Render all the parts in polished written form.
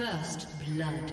First blood.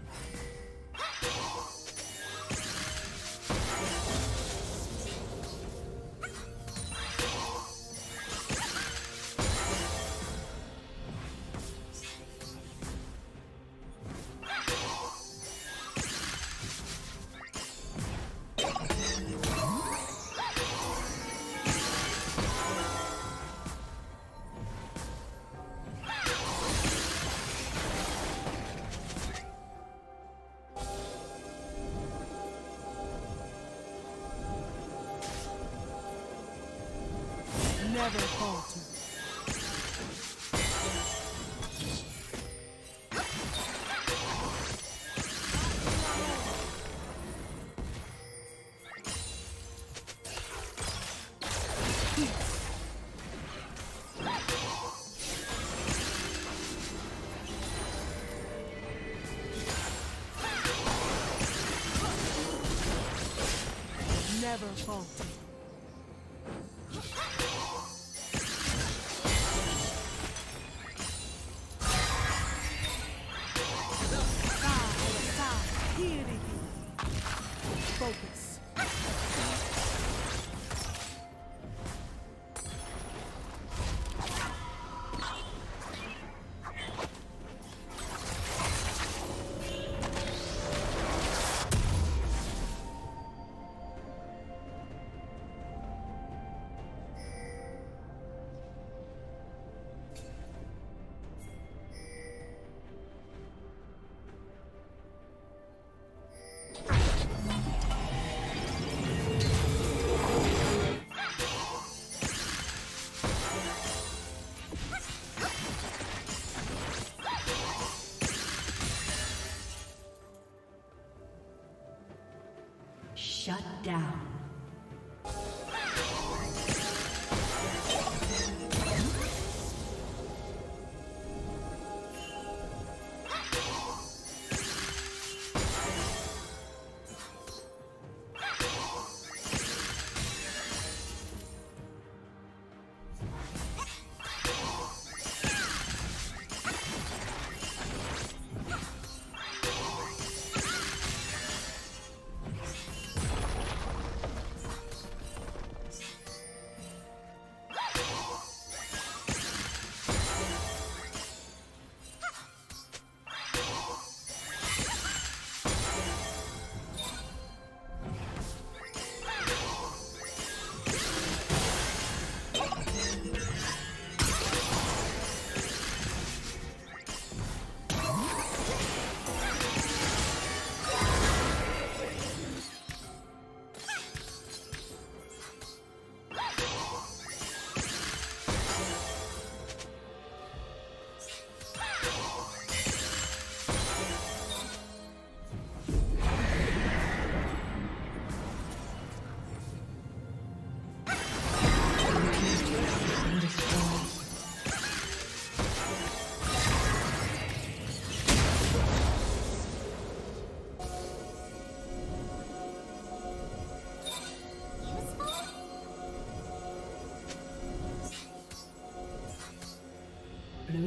Never falter. Never falter. Shut down. Blue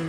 Blue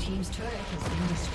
Team's turret has been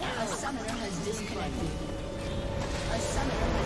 A summoner has disconnected. A summoner.